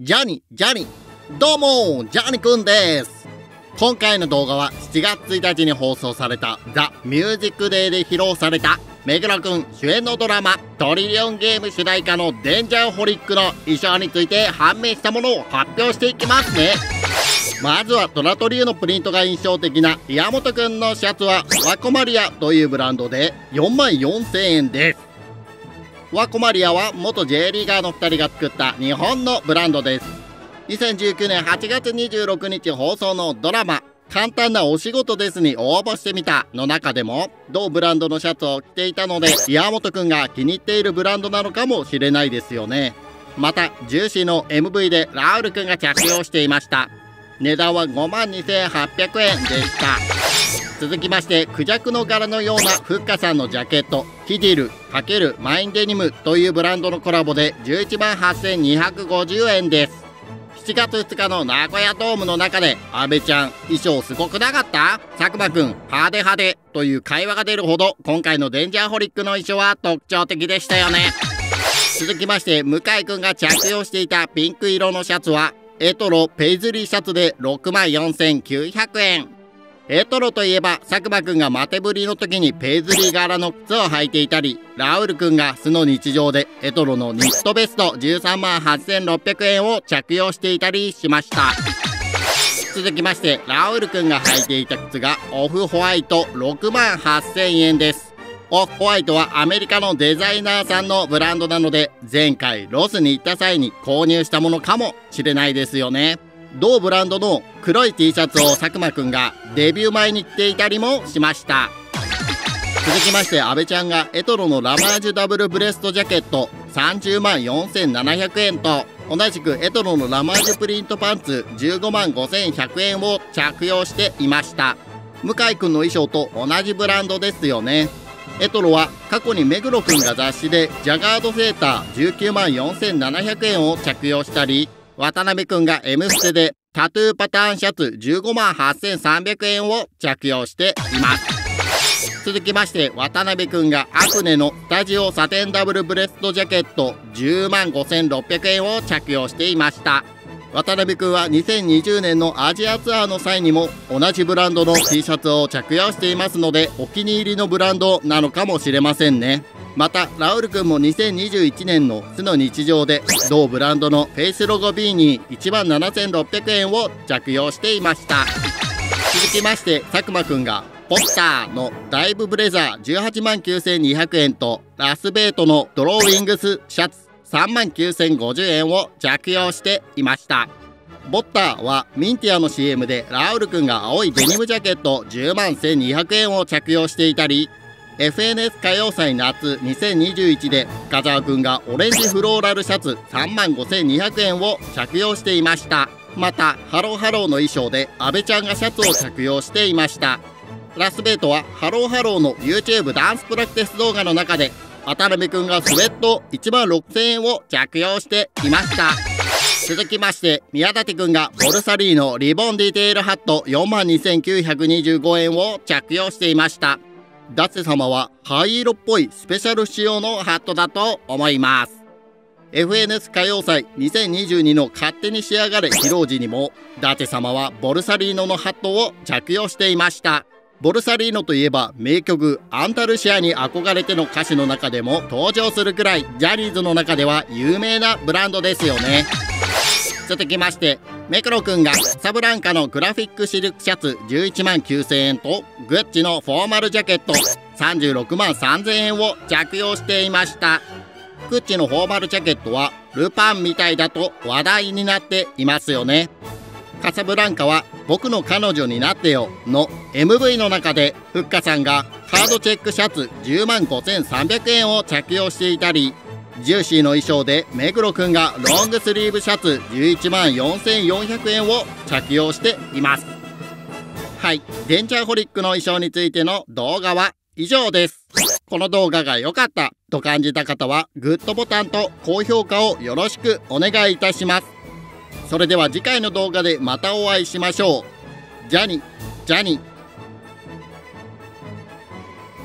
ジャニ、どうもジャニくんです。今回の動画は7月1日に放送されたザ・ミュージックデーで披露された目黒くん主演のドラマトリリオンゲーム主題歌のデンジャーホリックの衣装について判明したものを発表していきますね。まずはトラトリューのプリントが印象的な岩本くんのシャツはワコマリアというブランドで44,000円です。ワコマリアは元 J リーガーの2人が作った日本のブランドです。2019年8月26日放送のドラマ「簡単なお仕事です」に応募してみたの中でも同ブランドのシャツを着ていたので、岩本くんが気に入っているブランドなのかもしれないですよね。またジューシーの MV でラウルくんが着用していました。値段は52,800円でした。続きましてクジャクの柄のようなふっかさんのジャケットキディル×マインデニムというブランドのコラボで118,250円です。7月2日の名古屋ドームの中で「阿部ちゃん衣装すごくなかった？佐久間くん派手派手」という会話が出るほど今回のデンジャーホリックの衣装は特徴的でしたよね。続きまして向井くんが着用していたピンク色のシャツはエトロペイズリーシャツで64,900円。エトロといえば佐久間くんがマテブリの時にペイズリー柄の靴を履いていたり、ラウルくんが素の日常でエトロのニットベスト138,600円を着用していたりしました。続きましてラウルくんが履いていた靴がオフホワイト68,000円です。オフホワイトはアメリカのデザイナーさんのブランドなので、前回ロスに行った際に購入したものかもしれないですよね。同ブランドの黒い T シャツを佐久間くんがデビュー前に着ていたりもしました。続きまして阿部ちゃんがエトロのラマージュダブルブレストジャケット304,700円と同じくエトロのラマージュプリントパンツ155,100円を着用していました。向井くんの衣装と同じブランドですよね。エトロは過去に目黒くんが雑誌でジャガードセーター194,700円を着用したり、渡辺くんが M ステでタトゥーパターンシャツ158,300円を着用しています。続きまして渡辺くんがアクネのスタジオサテンダブルブレストジャケット105,600円を着用していました。渡辺くんは2020年のアジアツアーの際にも同じブランドの T シャツを着用していますので、お気に入りのブランドなのかもしれませんね。またラウルくんも2021年の素の日常で同ブランドのフェイスロゴ B に17,600円を着用していました。続きまして佐久間くんがポスターのダイブブレザー189,200円とラスベートのドローウィングスシャツ39,050円を着用していました。ボッターはミンティアの CM でラウルくんが青いデニムジャケット101,200円を着用していたり、FNS 歌謡祭夏2021で深澤くんがオレンジフローラルシャツ35,200円を着用していました。またハローハローの衣装で阿部ちゃんがシャツを着用していました。ラスベートはハローハローの YouTube ダンスプラクティス動画の中で渡辺くんがスウェット16,000円を着用していました。続きまして宮舘くんがボルサリーのリボンディテールハット42,925円を着用していました。ダッセ様は灰色っぽいスペシャル仕様のハットだと思います。FNS 歌謡祭2022の勝手に仕上がれ披露時にもダッセ様はボルサリーノのハットを着用していました。ボルサリーノといえば名曲アンタルシアに憧れての歌詞の中でも登場するくらいジャニーズの中では有名なブランドですよね。続きまして目黒くんがサブランカのグラフィックシルクシャツ119,000円とグッチのフォーマルジャケット36,300円を着用していました。グッチのフォーマルジャケットはルパンみたいだと話題になっていますよね。カサブランカは僕の彼女になってよの MV の中でふっかさんがカードチェックシャツ105,300円を着用していたり、ジューシーの衣装で目黒くんがロングスリーブシャツ114,400円を着用しています。はい、デンジャーホリックの衣装についての動画は以上です。この動画が良かったと感じた方はグッドボタンと高評価をよろしくお願いいたします。それでは次回の動画でまたお会いしましょう。じゃに。